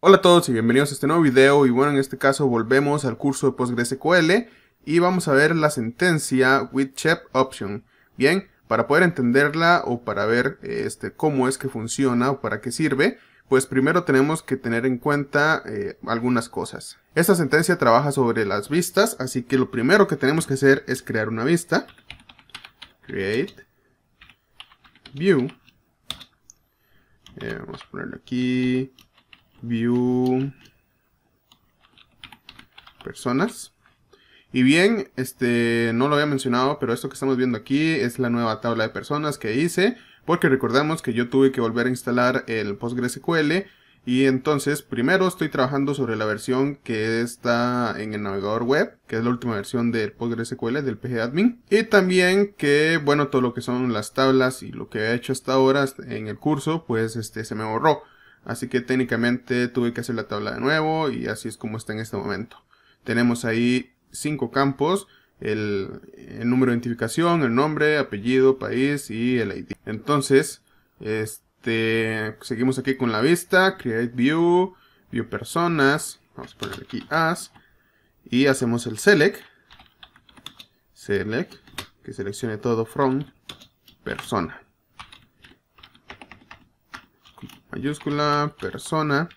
Hola a todos y bienvenidos a este nuevo video. Y bueno, en este caso volvemos al curso de PostgreSQL y vamos a ver la sentencia WITH CHECK OPTION. Bien, para poder entenderla o para ver cómo es que funciona o para qué sirve, pues primero tenemos que tener en cuenta algunas cosas. Esta sentencia trabaja sobre las vistas, así que lo primero que tenemos que hacer es crear una vista. Create View. Vamos a ponerlo aquí. View personas. Y bien, no lo había mencionado, pero esto que estamos viendo aquí es la nueva tabla de personas que hice, porque recordamos que yo tuve que volver a instalar el PostgreSQL. Y entonces primero estoy trabajando sobre la versión que está en el navegador web, que es la última versión del PostgreSQL, del pgAdmin. Y también que, bueno, todo lo que son las tablas y lo que he hecho hasta ahora en el curso, pues se me borró. Así que técnicamente tuve que hacer la tabla de nuevo y así es como está en este momento. Tenemos ahí 5 campos, el número de identificación, el nombre, apellido, país y el ID. Entonces, seguimos aquí con la vista, create view, view personas, vamos a poner aquí as, y hacemos el select, que seleccione todo from persona. Mayúscula, persona.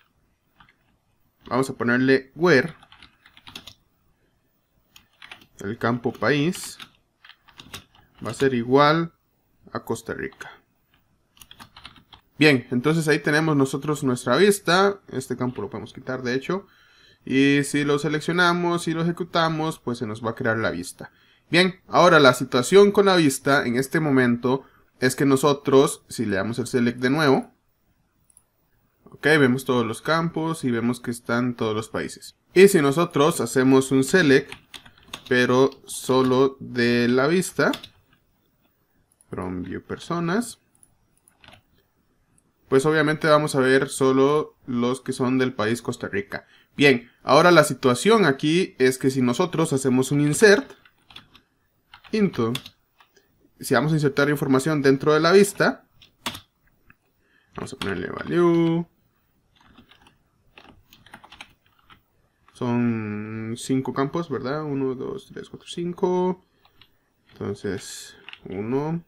Vamos a ponerle where. El campo país va a ser igual a Costa Rica. Bien, entonces ahí tenemos nosotros nuestra vista. Este campo lo podemos quitar, de hecho. Y si lo seleccionamos y lo ejecutamos, pues se nos va a crear la vista. Bien, ahora la situación con la vista en este momento es que nosotros, si le damos el select de nuevo, ok, vemos todos los campos y vemos que están todos los países. Y si nosotros hacemos un select, pero solo de la vista, from view personas, pues obviamente vamos a ver solo los que son del país Costa Rica. Bien, ahora la situación aquí es que si nosotros hacemos un insert, into, si vamos a insertar información dentro de la vista, vamos a ponerle value, son 5 campos, ¿verdad? 1, 2, 3, 4, 5. Entonces, 1,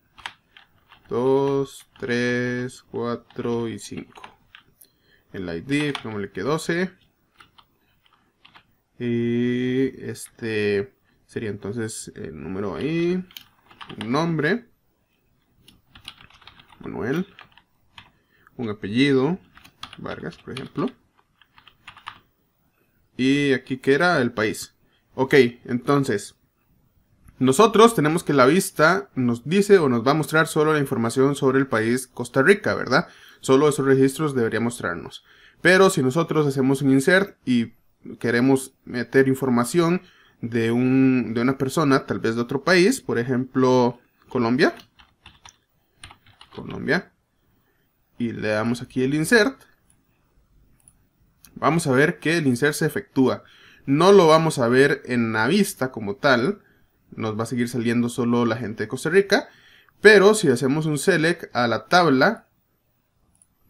2, 3, 4 y 5. El ID, pongámosle que 12. Y este sería entonces el número ahí. Un nombre. Manuel. Un apellido. Vargas, por ejemplo. Y aquí que era el país. Ok, entonces nosotros tenemos que la vista nos dice o nos va a mostrar solo la información sobre el país Costa Rica, ¿verdad? Solo esos registros debería mostrarnos. Pero si nosotros hacemos un insert y queremos meter información de una persona, tal vez de otro país, por ejemplo, Colombia, y le damos aquí el insert, vamos a ver que el insert se efectúa. No lo vamos a ver en la vista como tal, nos va a seguir saliendo solo la gente de Costa Rica, pero si hacemos un select a la tabla,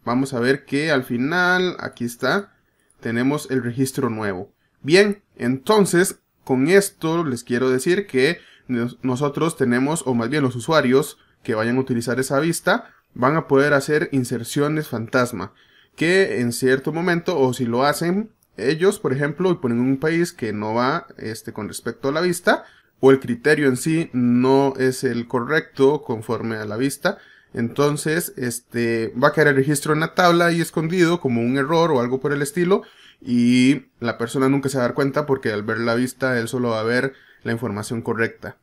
vamos a ver que al final, aquí está, tenemos el registro nuevo. Bien, entonces, con esto les quiero decir que nosotros tenemos, o más bien los usuarios que vayan a utilizar esa vista, van a poder hacer inserciones fantasma, que en cierto momento, o si lo hacen ellos, por ejemplo, y ponen un país que no va con respecto a la vista, o el criterio en sí no es el correcto conforme a la vista, entonces va a quedar el registro en la tabla y escondido como un error o algo por el estilo, y la persona nunca se va a dar cuenta porque al ver la vista él solo va a ver la información correcta.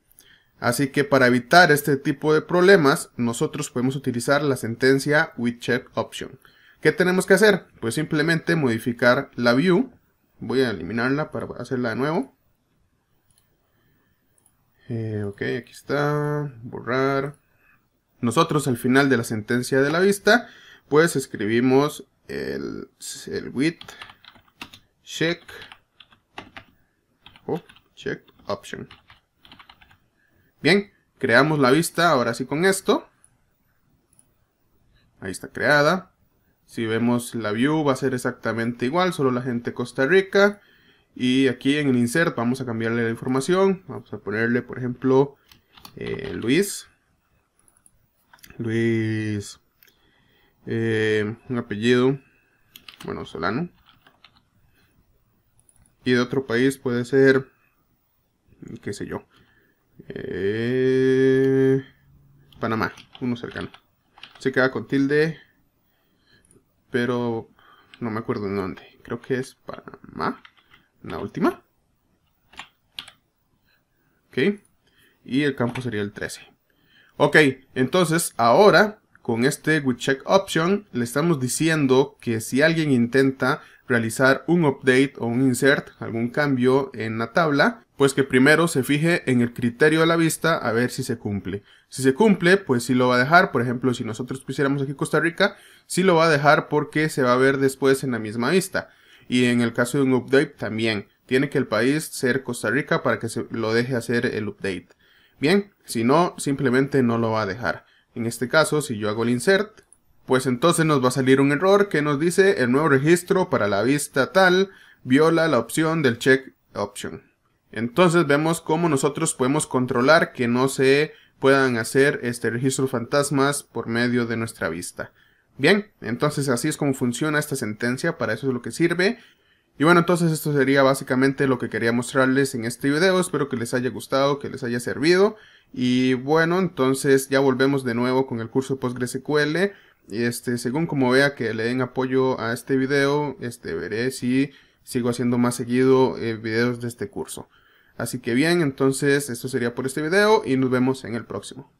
Así que para evitar este tipo de problemas, nosotros podemos utilizar la sentencia with check option. ¿Qué tenemos que hacer? Pues simplemente modificar la view. Voy a eliminarla para hacerla de nuevo. Ok, aquí está. Borrar. Nosotros al final de la sentencia de la vista, pues escribimos el with check o check option. Bien, creamos la vista ahora sí con esto. Ahí está creada. Si vemos la view va a ser exactamente igual, solo la gente de Costa Rica. Y aquí en el insert vamos a cambiarle la información. Vamos a ponerle, por ejemplo, Luis, un apellido, bueno, Solano. Y de otro país puede ser, qué sé yo, Panamá, uno cercano. Se queda con tilde, pero no me acuerdo en dónde. Creo que es Panamá, la última. Ok, y el campo sería el 13. Ok, entonces ahora con este with check option le estamos diciendo que si alguien intenta realizar un update o un insert, algún cambio en la tabla, pues que primero se fije en el criterio de la vista a ver si se cumple. Si se cumple, pues sí lo va a dejar. Por ejemplo, si nosotros pusiéramos aquí Costa Rica, sí lo va a dejar porque se va a ver después en la misma vista. Y en el caso de un update también, tiene que el país ser Costa Rica para que se lo deje hacer el update. Bien, si no, simplemente no lo va a dejar. En este caso, si yo hago el insert, pues entonces nos va a salir un error que nos dice: el nuevo registro para la vista tal viola la opción del check option. Entonces vemos cómo nosotros podemos controlar que no se puedan hacer registros fantasmas por medio de nuestra vista. Bien, entonces así es como funciona esta sentencia, para eso es lo que sirve. Y bueno, entonces esto sería básicamente lo que quería mostrarles en este video. Espero que les haya gustado, que les haya servido. Y bueno, entonces ya volvemos de nuevo con el curso de PostgreSQL. Según como vea que le den apoyo a este video, veré si sigo haciendo más seguido videos de este curso. Así que bien, entonces esto sería por este video y nos vemos en el próximo.